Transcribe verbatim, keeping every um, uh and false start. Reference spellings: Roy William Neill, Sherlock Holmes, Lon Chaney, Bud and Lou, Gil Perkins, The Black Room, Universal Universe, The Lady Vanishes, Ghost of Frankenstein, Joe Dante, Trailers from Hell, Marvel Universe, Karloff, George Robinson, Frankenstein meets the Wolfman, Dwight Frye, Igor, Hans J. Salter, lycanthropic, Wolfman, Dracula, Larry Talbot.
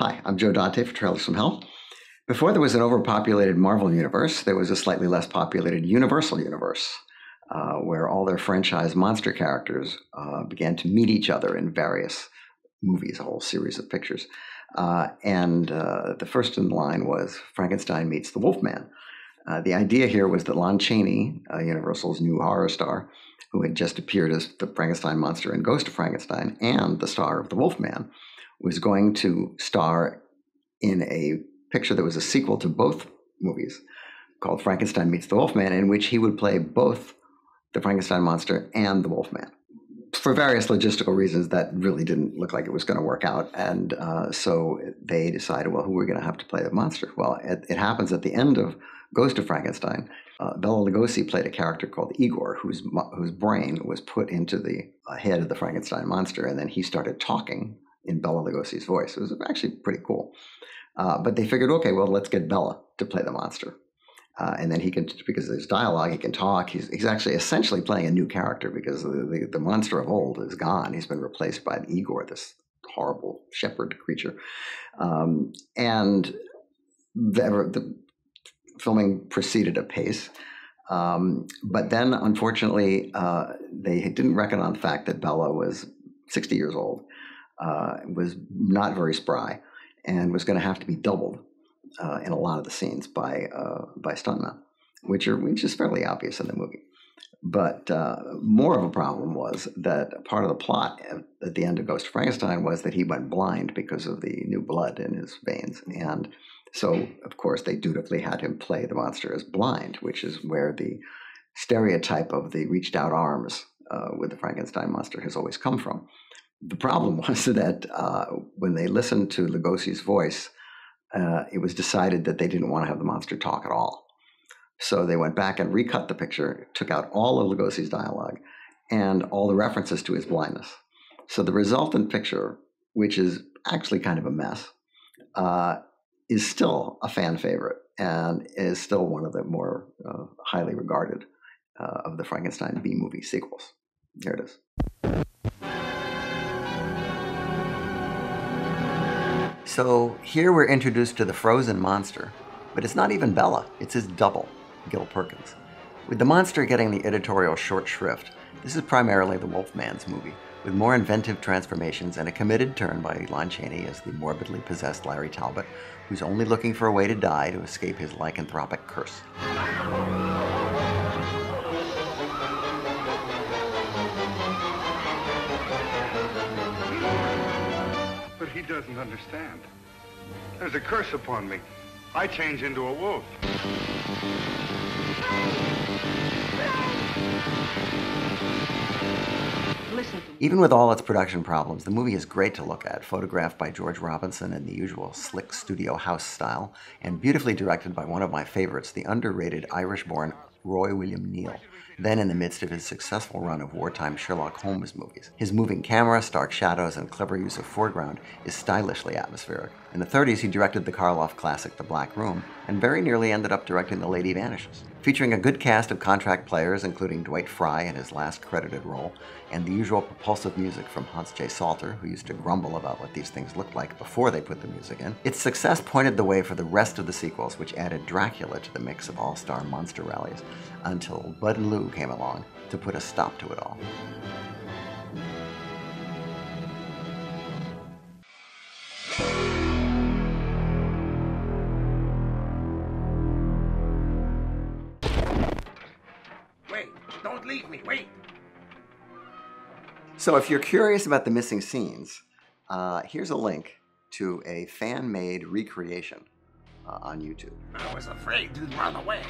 Hi, I'm Joe Dante for Trailers from Hell. Before there was an overpopulated Marvel Universe, there was a slightly less populated Universal Universe, uh, where all their franchise monster characters uh, began to meet each other in various movies, a whole series of pictures. Uh, and uh, the first in line was Frankenstein Meets the Wolfman. Uh, the idea here was that Lon Chaney, uh, Universal's new horror star, who had just appeared as the Frankenstein monster in Ghost of Frankenstein and the star of the Wolfman, was going to star in a picture that was a sequel to both movies called Frankenstein Meets the Wolfman, in which he would play both the Frankenstein monster and the Wolfman. For various logistical reasons, that really didn't look like it was going to work out. And uh, so they decided, well, who are we going to have to play the monster? Well, it, it happens at the end of Ghost of Frankenstein. Uh, Bela Lugosi played a character called Igor, whose, whose brain was put into the uh, head of the Frankenstein monster, and then he started talking in Bela Lugosi's voice. It was actually pretty cool. Uh, but they figured, okay, well, let's get Bela to play the monster. Uh, and then he can, because there's dialogue, he can talk. He's, he's actually essentially playing a new character, because the, the, the monster of old is gone. He's been replaced by Igor, this horrible shepherd creature. Um, and the, the filming proceeded apace. Um, but then, unfortunately, uh, they didn't reckon on the fact that Bela was sixty years old, uh, was not very spry, and was going to have to be doubled Uh, in a lot of the scenes by uh, by stuntmen, which are which is fairly obvious in the movie. But uh, more of a problem was that part of the plot at, at the end of Ghost of Frankenstein was that he went blind because of the new blood in his veins, and so of course they dutifully had him play the monster as blind, which is where the stereotype of the reached out arms uh, with the Frankenstein monster has always come from. The problem was that uh, when they listened to Lugosi's voice, Uh, it was decided that they didn't want to have the monster talk at all. So they went back and recut the picture, took out all of Lugosi's dialogue and all the references to his blindness. So the resultant picture, which is actually kind of a mess, uh, is still a fan favorite and is still one of the more uh, highly regarded uh, of the Frankenstein B-movie sequels. Here it is. So here we're introduced to the frozen monster, but it's not even Bela, it's his double, Gil Perkins. With the monster getting the editorial short shrift, this is primarily the Wolfman's movie, with more inventive transformations and a committed turn by Lon Chaney as the morbidly possessed Larry Talbot, who's only looking for a way to die to escape his lycanthropic curse. He doesn't understand. There's a curse upon me. I change into a wolf. Listen. Even with all its production problems, the movie is great to look at, photographed by George Robinson in the usual slick studio house style, and beautifully directed by one of my favorites, the underrated Irish-born Roy William Neill, then in the midst of his successful run of wartime Sherlock Holmes movies. His moving camera, stark shadows, and clever use of foreground is stylishly atmospheric. In the thirties, he directed the Karloff classic The Black Room, and very nearly ended up directing The Lady Vanishes. Featuring a good cast of contract players, including Dwight Frye in his last credited role, and the usual propulsive music from Hans J. Salter, who used to grumble about what these things looked like before they put the music in, its success pointed the way for the rest of the sequels, which added Dracula to the mix of all-star monster rallies, until Bud and Lou came along to put a stop to it all. Don't leave me, wait! So if you're curious about the missing scenes, uh, here's a link to a fan-made recreation uh, on YouTube. I was afraid you'd run away.